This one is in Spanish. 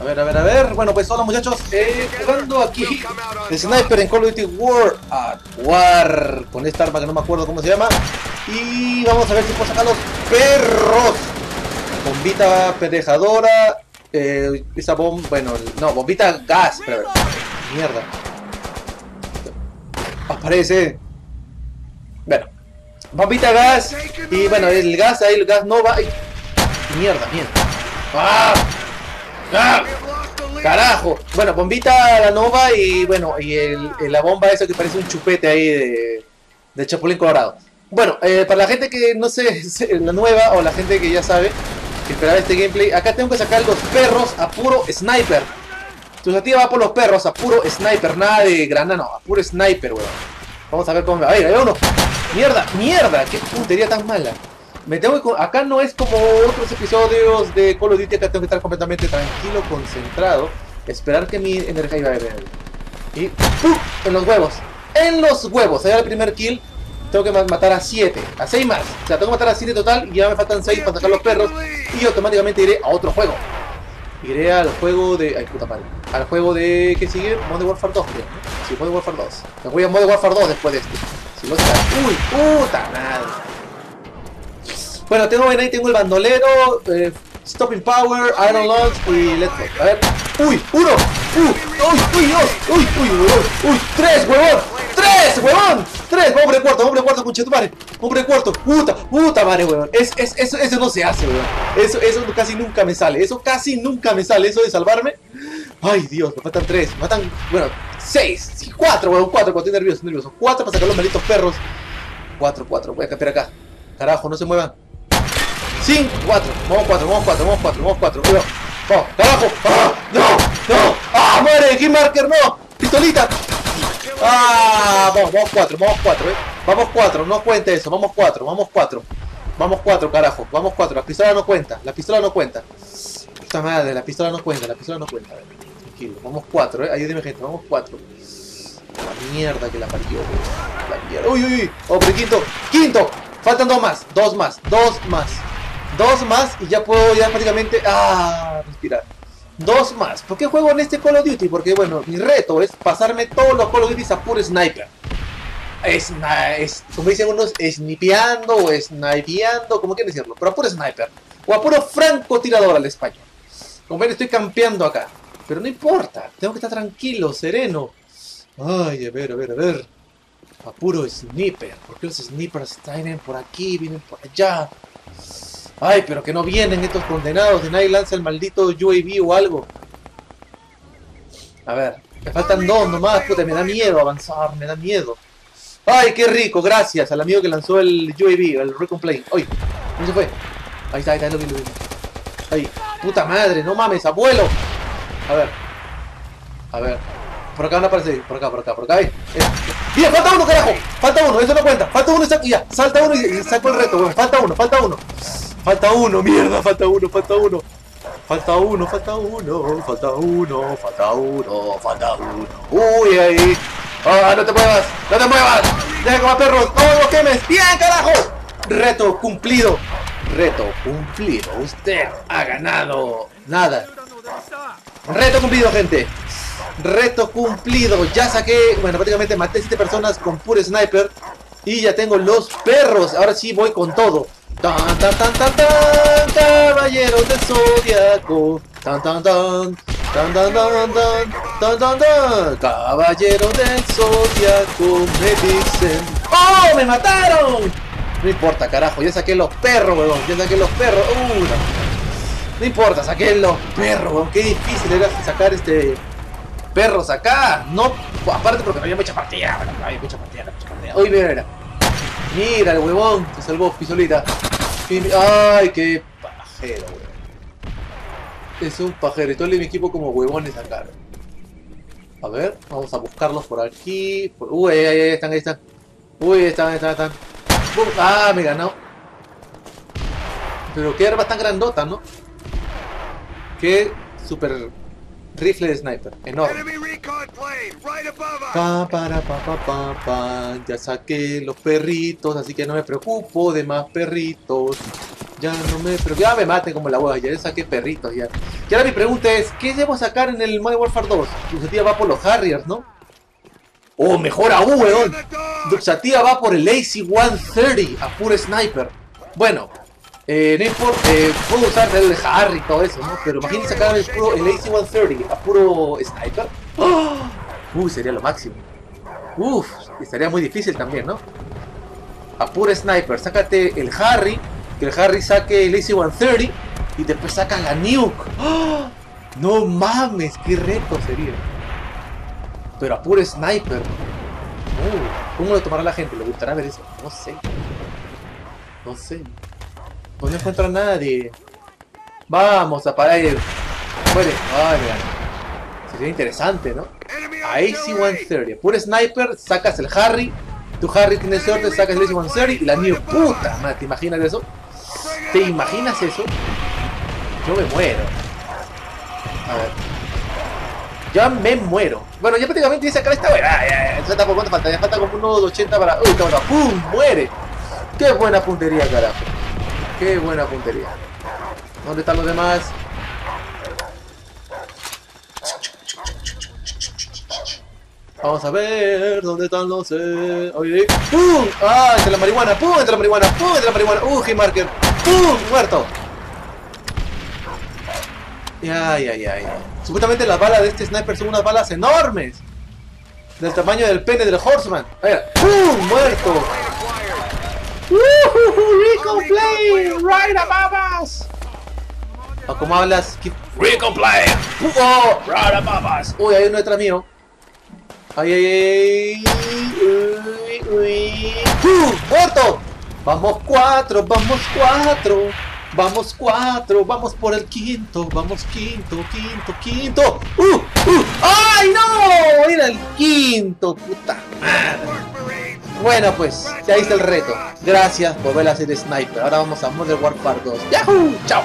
A ver, a ver, a ver. Bueno, pues hola muchachos. Jugando aquí el sniper en Call of Duty War at War. Con esta arma que no me acuerdo cómo se llama. Y vamos a ver si puedo sacar los perros. Bombita pendejadora. Esa bomba. Bueno, no, bombita gas. Pero, mierda. Aparece. Bueno, bombita gas. Y bueno, el gas ahí, el gas no va. Mierda, mierda. ¡Ah! ¡Ah! ¡Carajo! Bueno, bombita la nova y bueno, y la bomba esa que parece un chupete ahí de chapulín colorado. Bueno, para la gente que no sé, la nueva o la gente que ya sabe que esperaba este gameplay, acá tengo que sacar los perros a puro sniper. Tu tía va por los perros a puro sniper, nada de granada, no, a puro sniper, weón. Vamos a ver cómo me va. Ahí, ahí uno. ¡Mierda! ¡Mierda! ¡Qué puntería tan mala! Me tengo que, acá no es como otros episodios de Call of Duty, acá tengo que estar completamente tranquilo, concentrado, esperar que mi energía iba a beber. Y ¡pum! En los huevos. En los huevos. Ahí va el primer kill. Tengo que matar a 7. A 6 más. O sea, tengo que matar a 7 total y ya me faltan 6 para sacar los perros. Y automáticamente iré a otro juego. Iré al juego de... Ay, puta madre. Al juego de... ¿Qué sigue? Modern Warfare 2, creo. Sí, Modern Warfare 2. Me voy a Modern Warfare 2 después de este. Si no está... ¡Uy! ¡Puta madre! Bueno, tengo ahí, tengo el bandolero, Stopping Power, Iron Launch y Let's Go. A ver. ¡Uy! ¡Uno! ¡Uy! ¡Dos! ¡Uy! ¡Uy! ¡Uy! ¡Uy! ¡Tres, huevón! ¡Tres, huevón! ¡Tres! Hombre cuarto, conchetumare. Hombre cuarto. ¡Puta! ¡Puta madre, huevón! Eso no se hace, huevón. Eso casi nunca me sale. Eso casi nunca me sale. Eso de salvarme. ¡Ay, Dios! Me matan 3. Me matan, bueno, 6. 4, huevón. 4. Estoy nervioso, nervioso. 4 para sacar los malditos perros. 4. Voy a cambiar acá. Carajo, no se muevan. 5, 4, vamos 4, vamos 4, vamos 4, vamos 4, cuidado, vamos, carajo, ah, no, ah, muere, Keymarker, no, pistolita, ah, vamos 4, vamos 4, no cuenta eso, vamos 4, carajo, vamos 4, la pistola no cuenta, puta madre, la pistola no cuenta, a ver, tranquilo, vamos 4, ayúdeme gente, vamos 4, la mierda que la parió, la mierda, uy, hombre, quinto, faltan 2 más y ya puedo ya prácticamente respirar. 2 más. ¿Por qué juego en este Call of Duty? Porque bueno, mi reto es pasarme todos los Call of Duty a puro sniper. Como dicen unos, snipeando o snipeando, como quieren decirlo, pero a puro sniper. O a puro francotirador al español. Como ven, estoy campeando acá. Pero no importa, tengo que estar tranquilo, sereno. Ay, a ver. A puro sniper. ¿Por qué los snipers vienen por aquí, vienen por allá? Ay, pero que no vienen estos condenados. De nadie lanza el maldito UAV o algo. A ver, me faltan 2 nomás, puta, me da miedo avanzar, me da miedo. Ay, qué rico, gracias al amigo que lanzó el UAV, el Recon Plane. Ay, ¿dónde se fue? Ahí está, lo vi. Ay, puta madre, no mames, abuelo. A ver. Por acá van a aparecer, por acá. Mira, falta uno, carajo. Falta uno, eso no cuenta. Falta uno y ya, salta uno y saco el reto, weón. Falta uno. Falta uno, mierda, falta uno. Falta uno. Uy, ahí. Ah, no te muevas. Deja que va perros, no lo quemes. Bien, carajo. Reto cumplido. Usted ha ganado. Nada. Reto cumplido, gente. Reto cumplido. Ya saqué, bueno, prácticamente maté 7 personas con puro sniper. Y ya tengo los perros. Ahora sí voy con todo. Tan, caballeros del zodiaco. Tan, caballeros del zodiaco. Me dicen. ¡Oh! ¡Me mataron! No importa, carajo. Ya saqué los perros, weón. No importa, saqué los perros, weón. Qué difícil era sacar perros acá, no, aparte porque no había mucha partida. Uy, mira el huevón, se salvó pistolita. Ay, qué pajero, huevón. Es un pajero, y todo mi equipo como huevones acá. A ver, vamos a buscarlos por aquí. Uy, ahí están. Uy, están. Ah, me ganó. Pero qué armas tan grandotas, ¿no? Qué super... Rifle de sniper, enorme. Ya saqué los perritos, así que no me preocupo de más perritos. Ya no me... Pero ya me maten como la hueva, ya le saqué perritos ya. Y ahora mi pregunta es, ¿qué debo sacar en el Modern Warfare 2? Duxatía va por los Harriers, ¿no? ¡Oh, mejor aún, weón! Duxatía va por el AC-130 a puro sniper. Bueno, puedo usar el Harry y todo eso, ¿no? Pero imagínense sacar el AC-130 a puro sniper. ¡Oh! Sería lo máximo. Estaría muy difícil también, ¿no? A puro sniper, sácate el Harry. Que el Harry saque el AC-130 y después saca la nuke. ¡Oh! No mames, qué reto sería. Pero a puro sniper. ¿Cómo lo tomará la gente? ¿Le gustará ver eso? No sé. No sé. No encuentro a nadie. Vamos a parar el... Muere. Sería interesante, ¿no? AC-130. Puro sniper, sacas el Harry. Tu Harry tiene suerte, sacas el AC-130 y la nuke. ¡Puta madre! ¿Te imaginas eso? ¿Te imaginas eso? Yo me muero. A ver. Ya me muero. Bueno, ya prácticamente hice acá esta weá. Ya está por cuánto falta. Ya falta como unos 80 para... ¡Uy, cabrón! ¡Pum! ¡Muere! ¡Qué buena puntería, carajo! ¡Qué buena puntería! ¿Dónde están los demás? Vamos a ver... ¿Dónde están los...? Oye... ¡Pum! ¡Ah! ¡Entre la marihuana! ¡Pum! ¡Entre la marihuana! ¡Pum! ¡Entre la marihuana! ¡Uh! ¡Hitmarker! ¡Pum! ¡Muerto! Supuestamente las balas de este sniper son unas balas enormes. Del tamaño del pene del Horseman. A ver. ¡Pum! ¡Muerto! ¡Rico play! ¡Right above us! ¿O cómo hablas? ¡Rico play! ¡Oh! ¡Right above us! Uy, hay uno detrás mío. ¡Pum! ¡Muerto! ¡Vamos cuatro! ¡Vamos cuatro! Vamos cuatro, vamos por el quinto, vamos quinto. ¡Ay no! Era el quinto, puta madre. Bueno pues, ya hice el reto. Gracias por ver la serie Sniper. Ahora vamos a Modern Warfare 2. ¡Yahoo! ¡Chao!